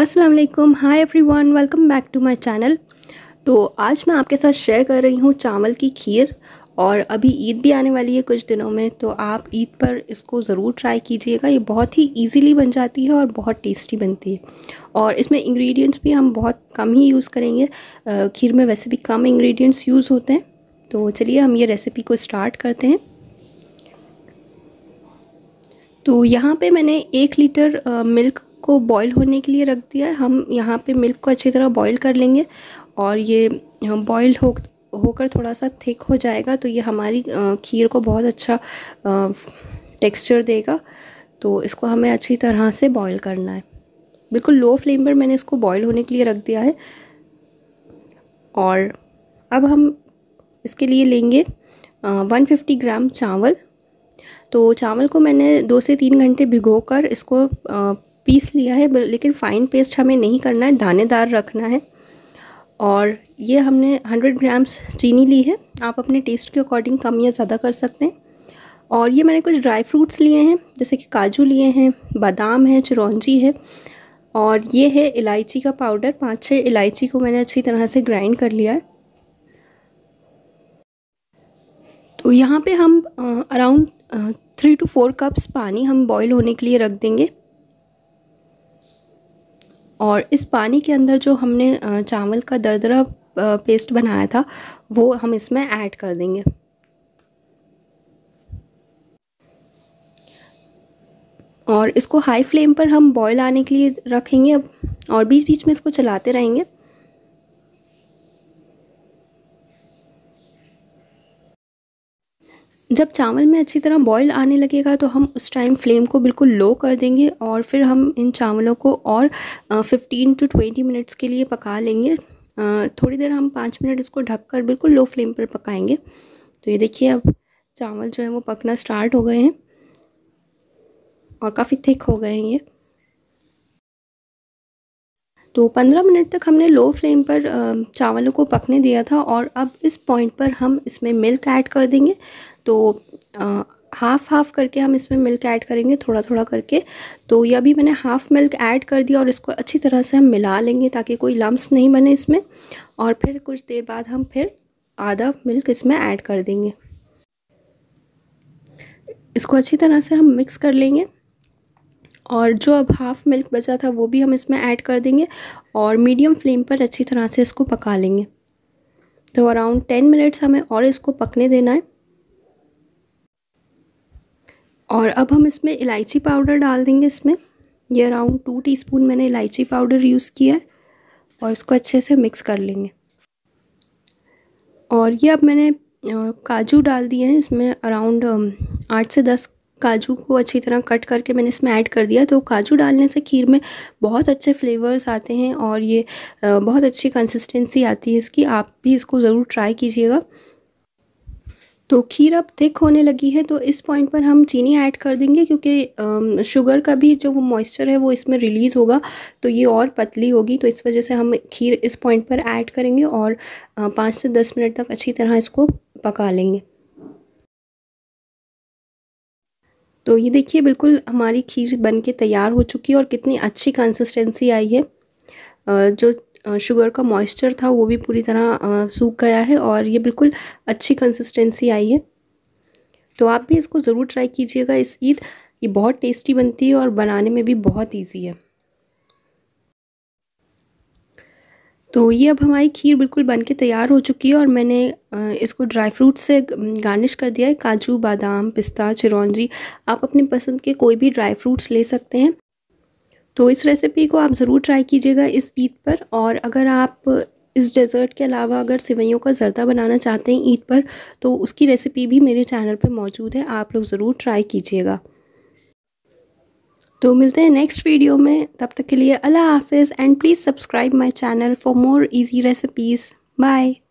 अस्सलाम वालेकुम, hi everyone, welcome back to my channel. तो आज मैं आपके साथ शेयर कर रही हूँ चावल की खीर। और अभी ईद भी आने वाली है कुछ दिनों में, तो आप ईद पर इसको ज़रूर ट्राई कीजिएगा। ये बहुत ही इजीली बन जाती है और बहुत टेस्टी बनती है। और इसमें इंग्रेडिएंट्स भी हम बहुत कम ही यूज़ करेंगे, खीर में वैसे भी कम इंग्रेडिएंट्स यूज़ होते हैं। तो चलिए हम ये रेसिपी को स्टार्ट करते हैं। तो यहाँ पे मैंने 1 लीटर मिल्क को बॉईल होने के लिए रख दिया है। हम यहाँ पे मिल्क को अच्छी तरह बॉईल कर लेंगे और ये बॉईल होकर थोड़ा सा थिक हो जाएगा, तो ये हमारी खीर को बहुत अच्छा टेक्सचर देगा। तो इसको हमें अच्छी तरह से बॉईल करना है। बिल्कुल लो फ्लेम पर मैंने इसको बॉईल होने के लिए रख दिया है। और अब हम इसके लिए लेंगे 150 ग्राम चावल। तो चावल को मैंने 2 से 3 घंटे भिगोकर इसको पीस लिया है, लेकिन फ़ाइन पेस्ट हमें नहीं करना है, दानेदार रखना है। और ये हमने 100 ग्राम्स चीनी ली है, आप अपने टेस्ट के अकॉर्डिंग कम या ज़्यादा कर सकते हैं। और ये मैंने कुछ ड्राई फ्रूट्स लिए हैं, जैसे कि काजू लिए हैं, बादाम है, चिरौंजी है। और ये है इलायची का पाउडर, 5-6 इलायची को मैंने अच्छी तरह से ग्राइंड कर लिया है। तो यहाँ पे हम अराउंड 3 to 4 कप्स पानी हम बॉईल होने के लिए रख देंगे। और इस पानी के अंदर जो हमने चावल का दरदरा पेस्ट बनाया था वो हम इसमें ऐड कर देंगे। और इसको हाई फ्लेम पर हम बॉईल आने के लिए रखेंगे और बीच बीच में इसको चलाते रहेंगे। जब चावल में अच्छी तरह बॉईल आने लगेगा तो हम उस टाइम फ्लेम को बिल्कुल लो कर देंगे। और फिर हम इन चावलों को और 15 to 20 मिनट्स के लिए पका लेंगे। थोड़ी देर हम 5 मिनट इसको ढककर बिल्कुल लो फ्लेम पर पकाएंगे। तो ये देखिए, अब चावल जो है वो पकना स्टार्ट हो गए हैं और काफ़ी थिक हो गए हैं ये। तो 15 मिनट तक हमने लो फ्लेम पर चावलों को पकने दिया था। और अब इस पॉइंट पर हम इसमें मिल्क ऐड कर देंगे। तो हाफ करके हम इसमें मिल्क ऐड करेंगे, थोड़ा थोड़ा करके। तो ये अभी मैंने हाफ मिल्क ऐड कर दिया और इसको अच्छी तरह से हम मिला लेंगे ताकि कोई लम्प्स नहीं बने इसमें। और फिर कुछ देर बाद हम फिर आधा मिल्क इसमें ऐड कर देंगे। इसको अच्छी तरह से हम मिक्स कर लेंगे। और जो अब हाफ़ मिल्क बचा था वो भी हम इसमें ऐड कर देंगे और मीडियम फ्लेम पर अच्छी तरह से इसको पका लेंगे। तो अराउंड 10 मिनट्स हमें और इसको पकने देना है। और अब हम इसमें इलायची पाउडर डाल देंगे इसमें। ये अराउंड 2 टीस्पून मैंने इलायची पाउडर यूज़ किया है। और इसको अच्छे से मिक्स कर लेंगे। और ये अब मैंने काजू डाल दिए हैं इसमें, अराउंड 8 से 10 काजू को अच्छी तरह कट करके मैंने इसमें ऐड कर दिया। तो काजू डालने से खीर में बहुत अच्छे फ्लेवर्स आते हैं और ये बहुत अच्छी कंसिस्टेंसी आती है इसकी। आप भी इसको ज़रूर ट्राई कीजिएगा। तो खीर अब थिक होने लगी है, तो इस पॉइंट पर हम चीनी ऐड कर देंगे, क्योंकि शुगर का भी जो वो मॉइस्चर है वो इसमें रिलीज़ होगा, तो ये और पतली होगी। तो इस वजह से हम खीर इस पॉइंट पर ऐड करेंगे और 5 से 10 मिनट तक अच्छी तरह इसको पका लेंगे। तो ये देखिए, बिल्कुल हमारी खीर बनके तैयार हो चुकी है और कितनी अच्छी कंसिस्टेंसी आई है। जो शुगर का मॉइस्चर था वो भी पूरी तरह सूख गया है और ये बिल्कुल अच्छी कंसिस्टेंसी आई है। तो आप भी इसको ज़रूर ट्राई कीजिएगा इस ईद। ये बहुत टेस्टी बनती है और बनाने में भी बहुत ईजी है। तो ये अब हमारी खीर बिल्कुल बनके तैयार हो चुकी है और मैंने इसको ड्राई फ्रूट से गार्निश कर दिया है। काजू, बादाम, पिस्ता, चिरौंजी, आप अपनी पसंद के कोई भी ड्राई फ्रूट्स ले सकते हैं। तो इस रेसिपी को आप ज़रूर ट्राई कीजिएगा इस ईद पर। और अगर आप इस डेज़र्ट के अलावा अगर सिवैयों का ज़र्दा बनाना चाहते हैं ईद पर, तो उसकी रेसिपी भी मेरे चैनल पर मौजूद है, आप लोग ज़रूर ट्राई कीजिएगा। तो मिलते हैं नेक्स्ट वीडियो में, तब तक के लिए अल्लाह हाफ़िज़ and please subscribe my channel for more easy recipes. Bye.